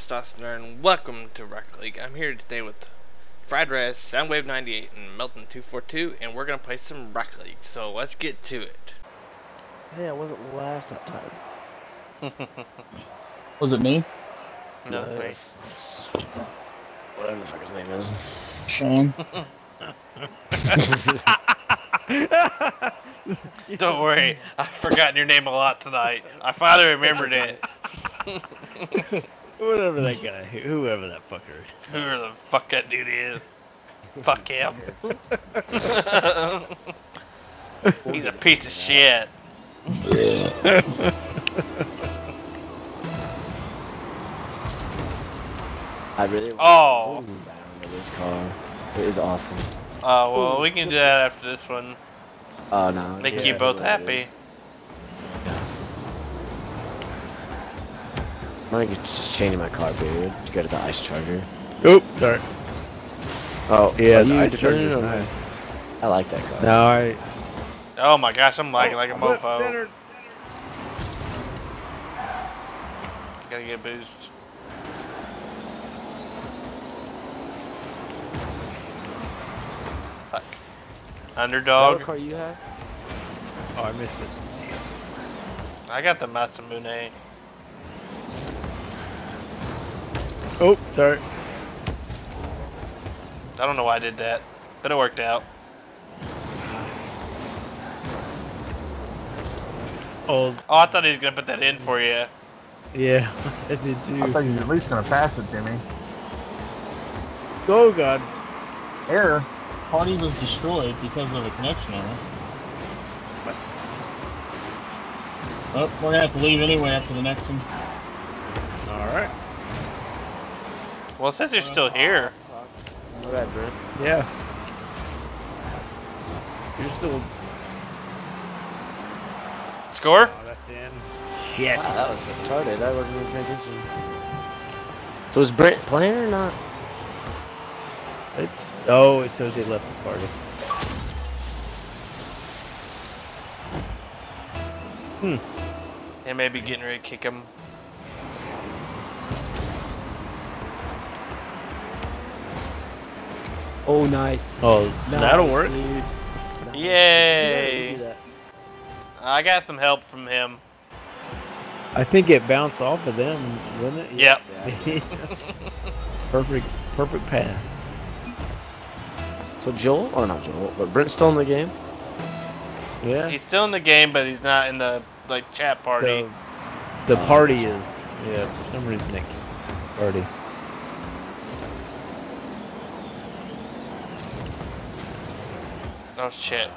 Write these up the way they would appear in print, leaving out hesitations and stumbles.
Testosterone. Welcome to Rec League. I'm here today with Fr1ed R1ce, Soundwave98, and Melton242, and we're gonna play some Rec League. So let's get to it. Hey, I wasn't last that time. Was it me? No, it's whatever the fuck his name is. Shane. Don't worry, I've forgotten your name a lot tonight. I finally remembered it. Whatever that guy, whoever that fucker is. Whoever the fuck that dude is. Fuck him. He's a piece of shit. I really want the sound of this car. It is awful. Oh, well, we can do that after this one. Oh, no. Make you both happy. I think it's just changing my car, period. You go to the ice charger. Oop, sorry. Oh, yeah, the ice charger. Nice. I like that car. No, I... Oh my gosh, I'm lagging like a mofo. Centered. Gotta get a boost. Fuck. Underdog. What car you have? Oh, I missed it. I got the Masamune. Oh, sorry. I don't know why I did that, but it worked out. Oh, I thought he was gonna put that in for you. Yeah, I did too. I thought he was at least gonna pass it to me. Oh god. Error. Party was destroyed because of a connection error. What? Oh, we're gonna have to leave anyway after the next one. Alright. Well, since you're still here. Whatever. Yeah. You're still... Score? Oh, that's in. Shit. Wow, that was retarded. I wasn't even paying attention. So is Brent playing or not? It's... Oh, it shows he left the party. Hmm. They may be getting ready to kick him. Oh, nice. Oh, nice, that'll work. Dude. Nice. Yay! That. I got some help from him. I think it bounced off of them, didn't it? Yep. Yeah. perfect pass. So Joel, or not Joel, but Brent's still in the game? Yeah. He's still in the game, but he's not in the, like, chat party. The party is. Yeah, for some reason it can't party. Oh shit!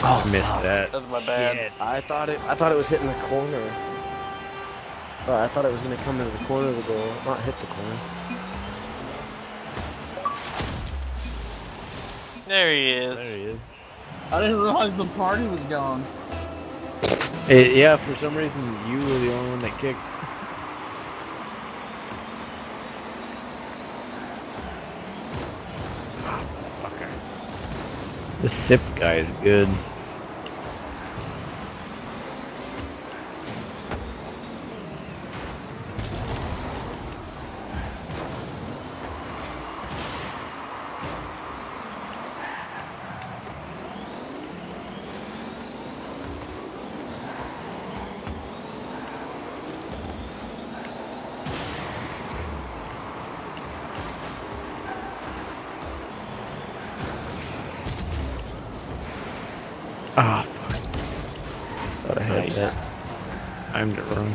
Oh, I missed that. That's my bad. Shit. I thought it was hitting the corner. But I thought it was gonna come into the corner of the goal, not hit the corner. There he is. There he is. I didn't realize the party was gone. Yeah, for some reason you were the only one that kicked. The sip guy is good. Ah, fuck. Thought I had that. Timed it wrong.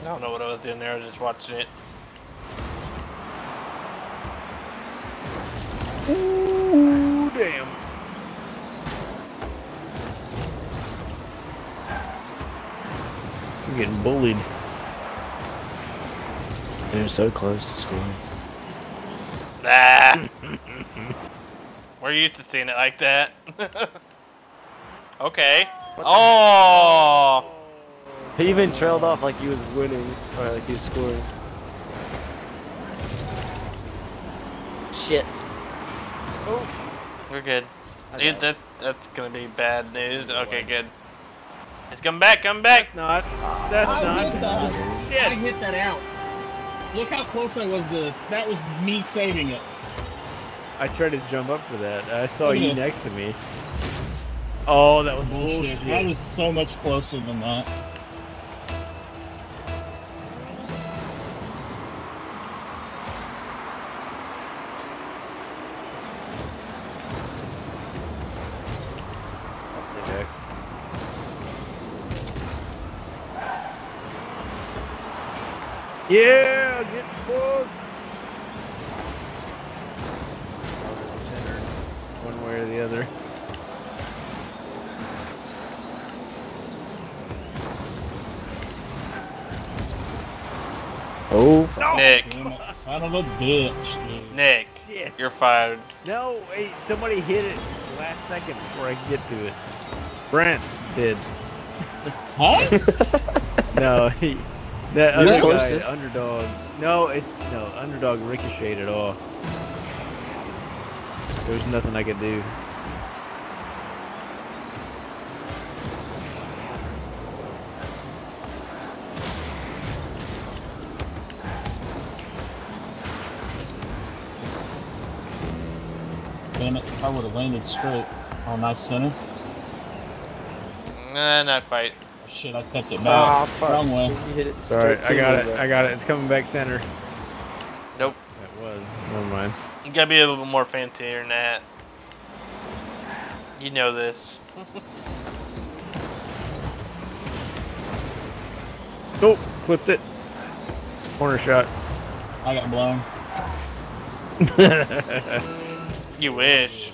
I don't know what I was doing there, I was just watching it. Ooh, damn. You're getting bullied. They're so close to scoring. Ah. We're used to seeing it like that. Okay. Oh! He even trailed off like he was winning, or like he was scoring. Shit. Oh. We're good. Dude, that That's gonna be bad news. Okay, good. Let's come back, come back. That's not. I hit that out. Look how close I was to this. That was me saving it. I tried to jump up for that. I saw you next to me. Oh, that was bullshit. That was so much closer than that. Yeah, get fucked. Centered, one way or the other. Oh, no. Nick. Son of a bitch, dude. Nick, shit. You're fired. No, wait, somebody hit it last second before I could get to it. Brent did. Huh? No, he. That other guy, Underdog. No, Underdog ricocheted off. There was nothing I could do. Damn it! If I would have landed straight on my center. Nah, not quite. Shit, I kept it back. Oh, fuck. Wrong way. Sorry, I got it. I got it. It's coming back center. Nope. That was. Never mind. You gotta be a little bit more fancy than that. You know this. Nope. Clipped it. Corner shot. I got blown. You wish.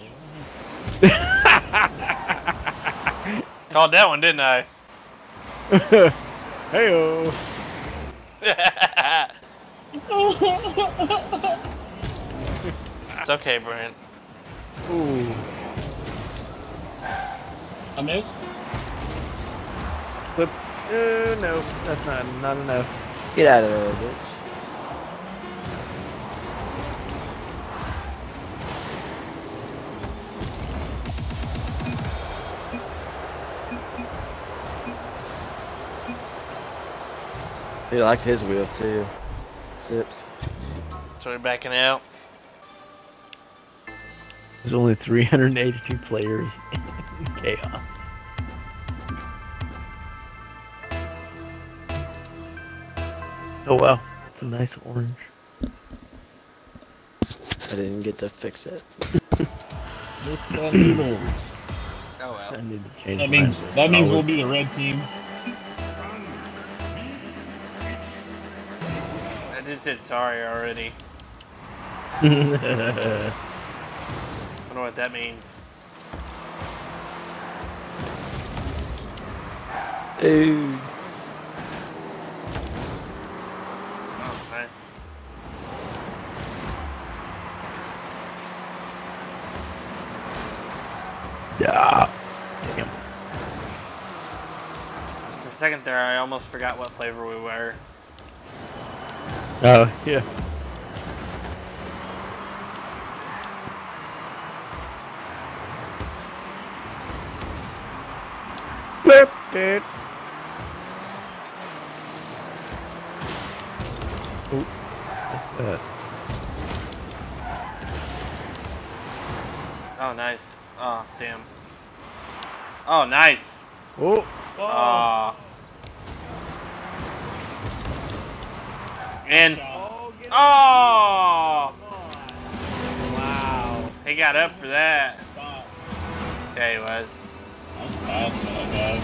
Called that one, didn't I? Hey-oh. It's okay, Brent. Ooh. I missed? Flip. No, that's not enough. Get out of there, bitch. He liked his wheels too. Sips. So we're backing out. There's only 382 players in chaos. Oh wow, it's a nice orange. I didn't get to fix it. Oh well. I need to change that means we'll be the red team. I just said sorry already. I don't know what that means. Ooh. Oh, nice. Yeah. Damn. For a second there, I almost forgot what flavor we were. Oh, yeah. Flipped it. Ooh, what's that? Oh, nice. Oh, damn. Oh, nice. Ooh. Oh. And oh, wow, he got up for that. Yeah, he was. That's fast, my guy.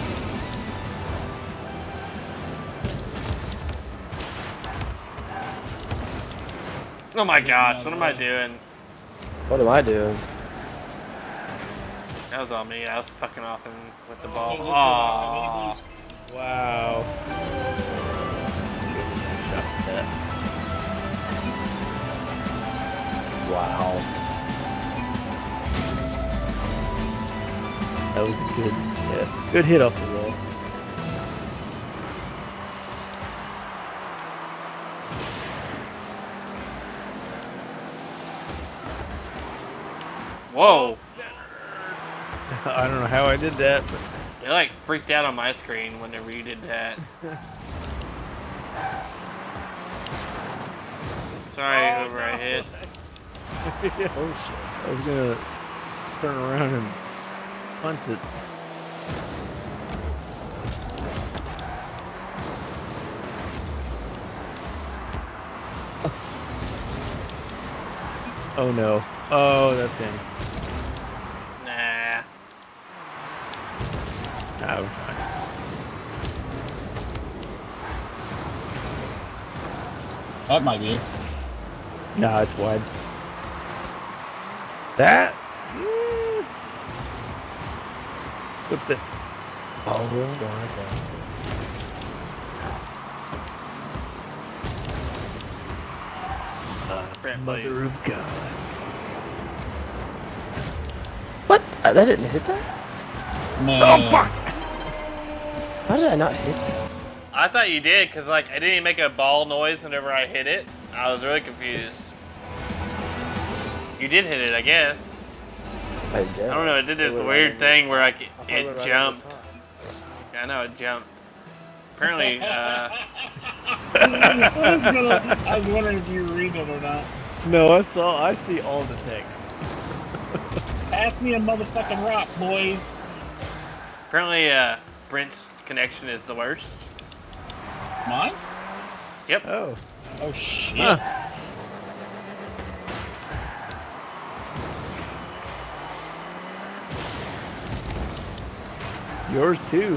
Oh my gosh, what am I doing? What am I doing? That was on me. I was fucking off him with the ball. Oh, wow. Wow. That was a good hit. Good hit off the wall. Whoa. I don't know how I did that, but... It like freaked out on my screen whenever you did that. Sorry, oh, over no. I hit. Yeah. Oh shit. I was gonna turn around and punt it. Oh no. Oh, that's in. Nah. No. That might be. Nah, it's wide. That? Yeah. Whipped it. Oh, really? Okay. Mother of God. What? That didn't hit that? No. Oh, fuck! How did I not hit that? I thought you did, because, like, I didn't even make a ball noise whenever I hit it. I was really confused. You did hit it, I guess. I did. I don't know, it did this weird thing where it jumped. I know, it jumped. Apparently, I was wondering if you read it or not. No, I see all the text. Pass me a motherfucking rock, boys. Apparently, Brent's connection is the worst. Mine? Yep. Oh. Oh, shit. Huh. Yours, too.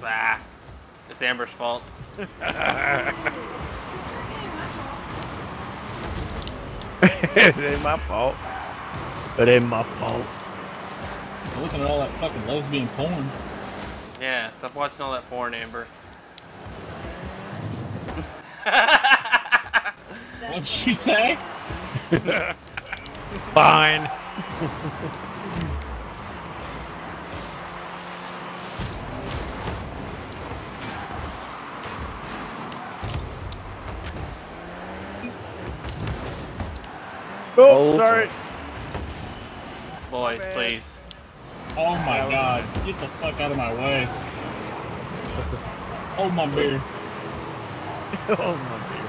Bah. It's Amber's fault. It ain't my fault. It ain't my fault. I'm looking at all that fucking lesbian porn. Yeah, stop watching all that porn, Amber. What'd she say? Fine. Oh, sorry. Boys, man. Please. Oh my God. Get the fuck out of my way. Hold my beer. Hold my beer.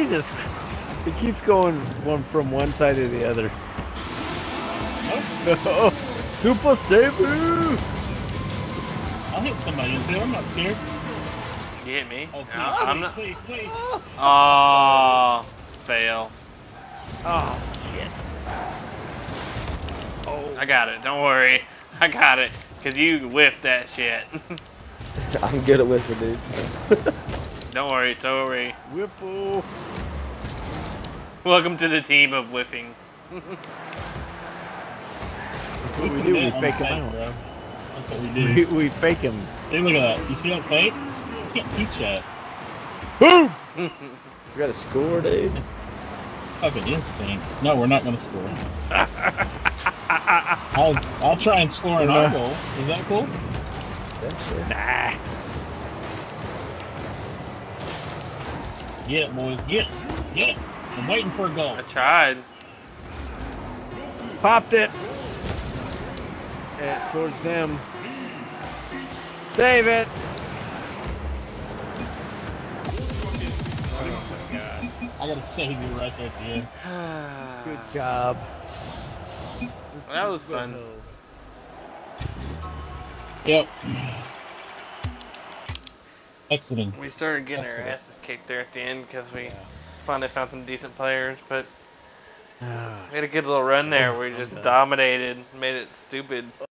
Jesus. It keeps going from one side to the other. Huh? Super Sabu! I'll hit somebody in there. I'm not scared. You hit me? Oh, please, no, please, I'm not... please, please. Oh, fail. Oh, shit. Oh. I got it. Don't worry. I got it. Because you whiffed that shit. I'm good at whiffing, dude. Don't worry. It's over. Whipple. Welcome to the team of whiffing. What we do, we fake him out. Bro. That's what we do. We fake him. Hey, look at that. You see that fake? You can't teach that. Boom! We got a score, dude. Fucking instinct. No, we're not gonna score. I'll try and score an own goal. Is that cool? That's it. Nah. Get it, boys. Get it. Get it. I'm waiting for a goal. I tried. Popped it. Yeah, towards them. Save it. I gotta save you right there at the end. Good job. Well, that was fun. Yep. Excellent. We started getting our asses kicked there at the end because we finally found some decent players, but we had a good little run there. We just dominated, made it stupid.